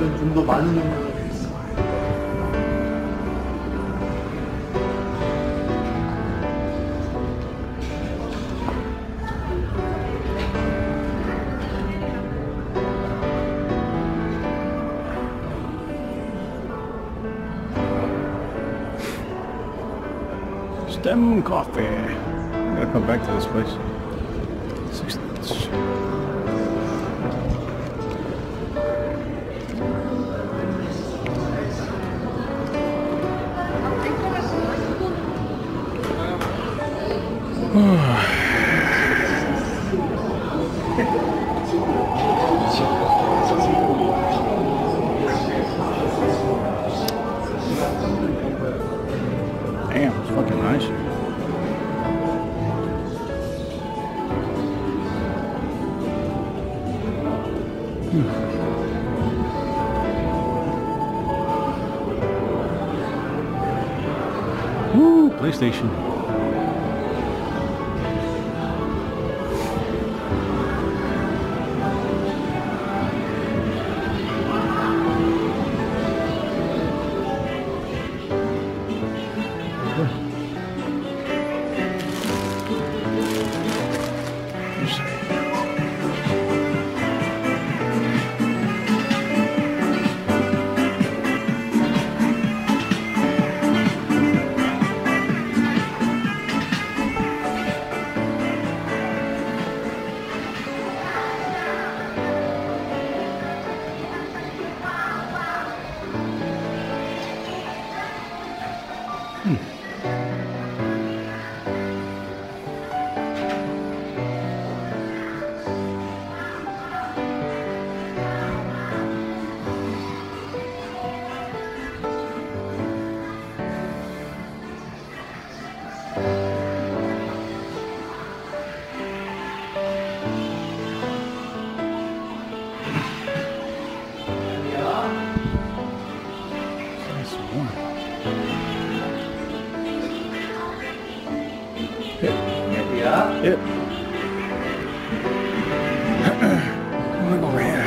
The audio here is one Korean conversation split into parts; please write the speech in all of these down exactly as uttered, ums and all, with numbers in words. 보다는 좀 더 많은 용도로 되어 있어요. Stem coffee. I'm gonna come back to this place. Six. Damn, it's fucking nice. Woo, PlayStation. Yep. I'm gonna go over here.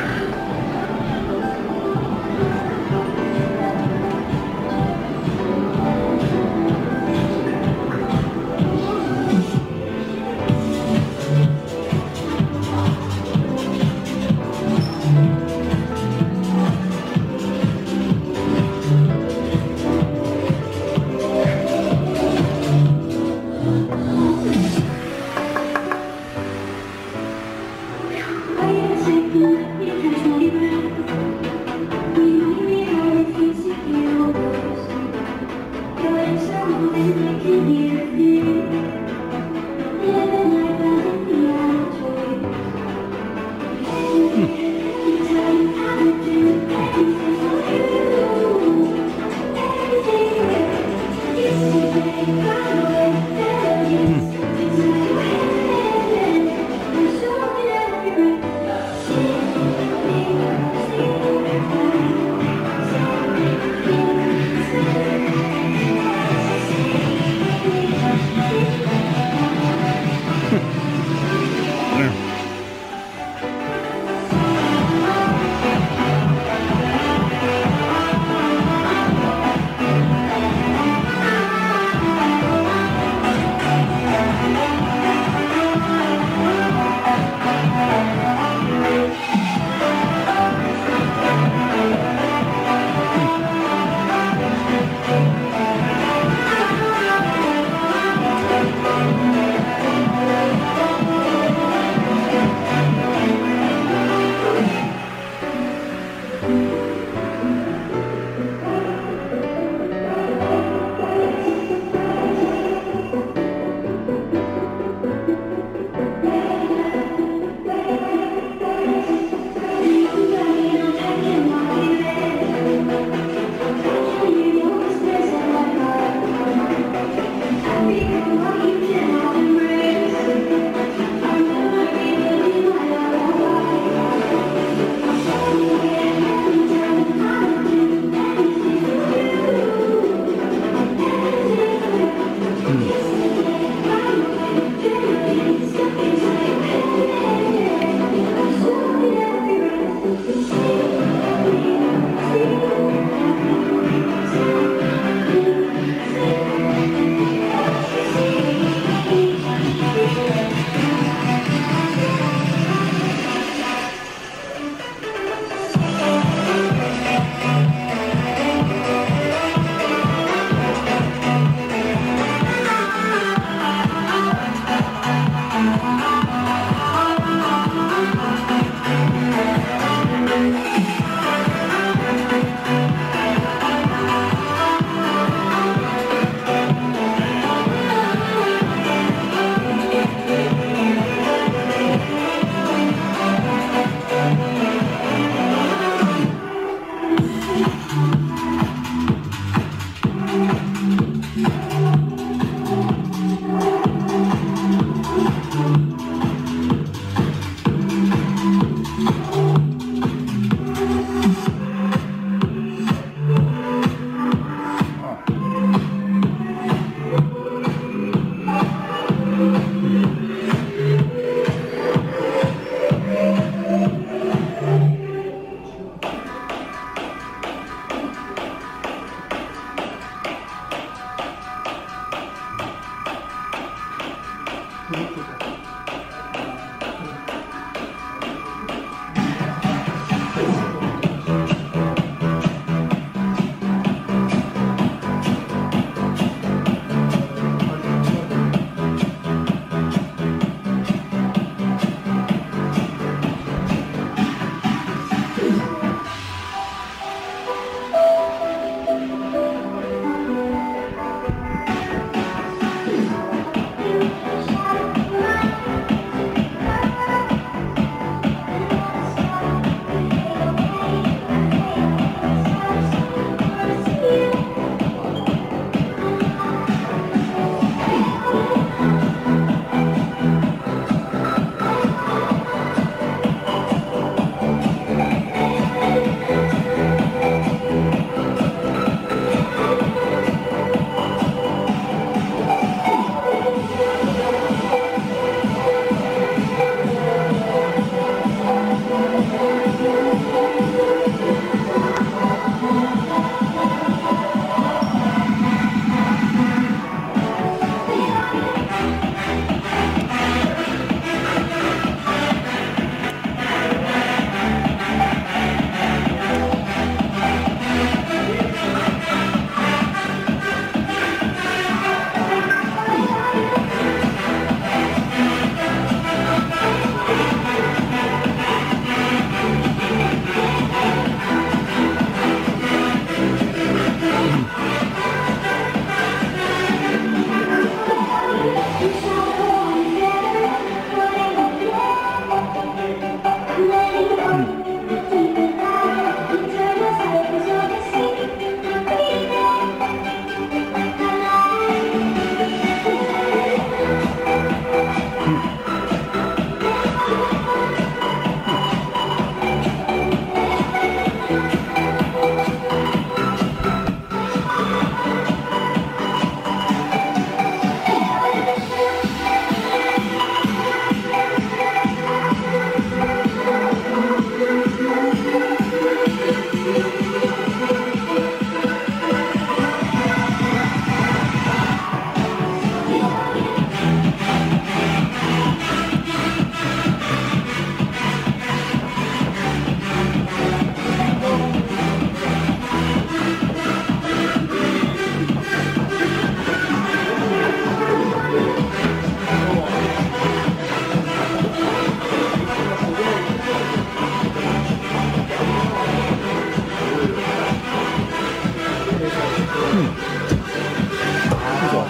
그죠?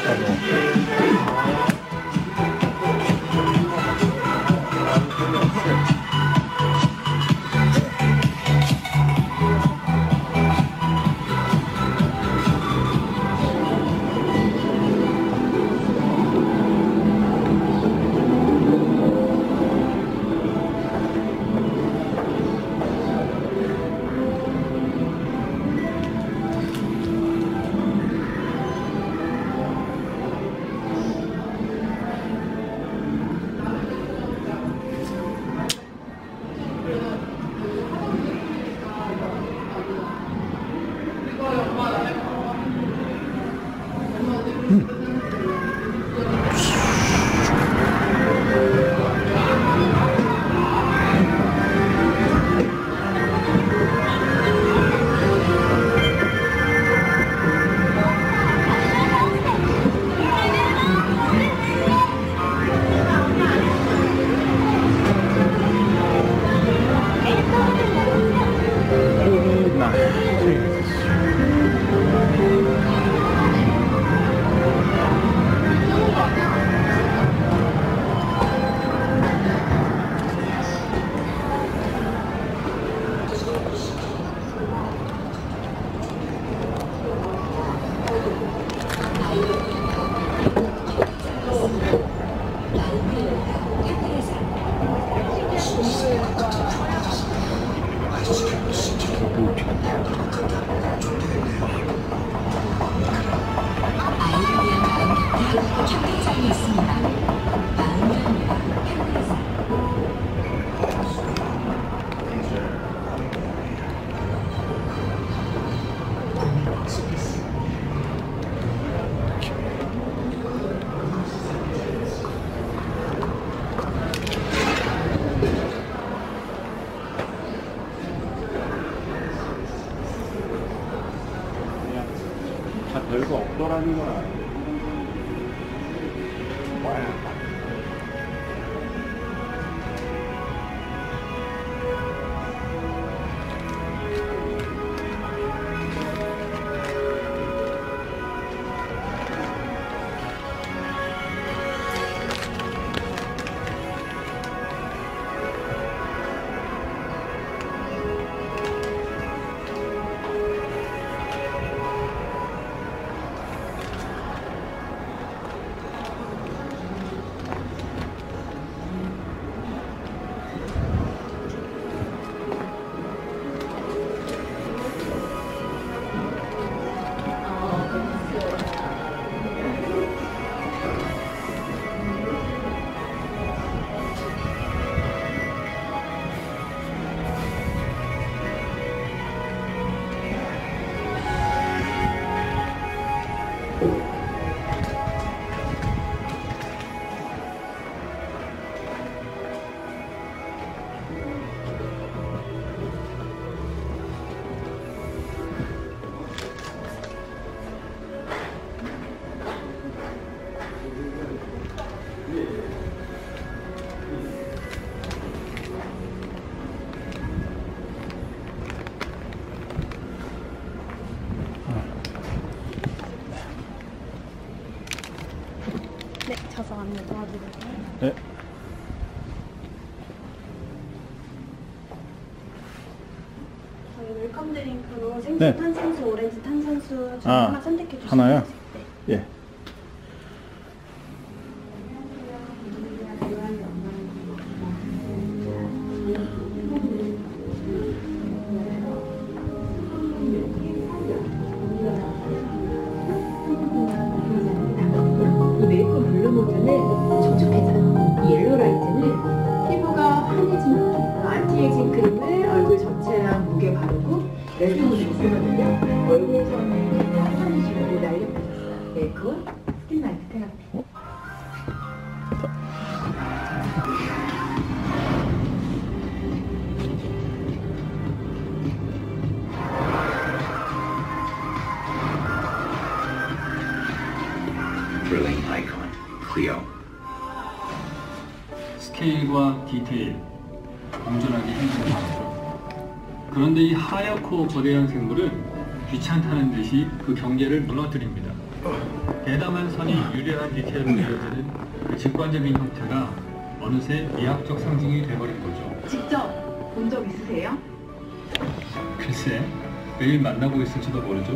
별거 없더라는 건 아니에요. 네. 저희 웰컴 드링크로 생수, 네. 탄산수, 오렌지 탄산수 아, 하나 선택해 주시면 하나요? 네. 예. Brilliant icon, Clio. 스케일과 디테일, 공존하기 힘든 방법. 그런데 이 하얗고 거대한 생물은 귀찮다는 듯이 그 경계를 무너뜨립니다. 대담한 선이 유려한 디테일로 이어지는 그 직관적인 형태가 어느새 미학적 상징이 돼버린 거죠. 직접 본 적 있으세요? 글쎄, 매일 만나고 있을지도 모르죠.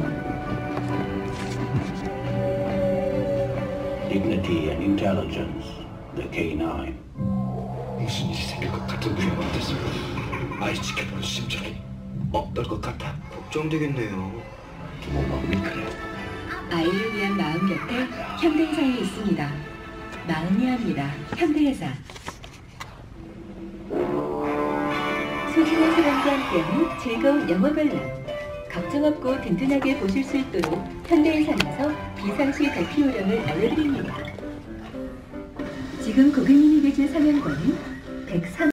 Dignity and Intelligence, the 케이 나인. 무슨 일이 생길 것 같은 그림 같았습니다. 아이 지켜보는 심정이 없을 것 같아. 걱정되겠네요. 두목마음이 그래요. 아이를 위한 마음 곁에 현대해상이 있습니다. 마음이 합니다. 현대해상. 소중한 사람과 함께하는 즐거운 영어 관람. 걱정 없고 든든하게 보실 수 있도록 현대해상에서 비상시 대피 요령을 알려드립니다. 지금 고객님이 계신 상영관은 백삼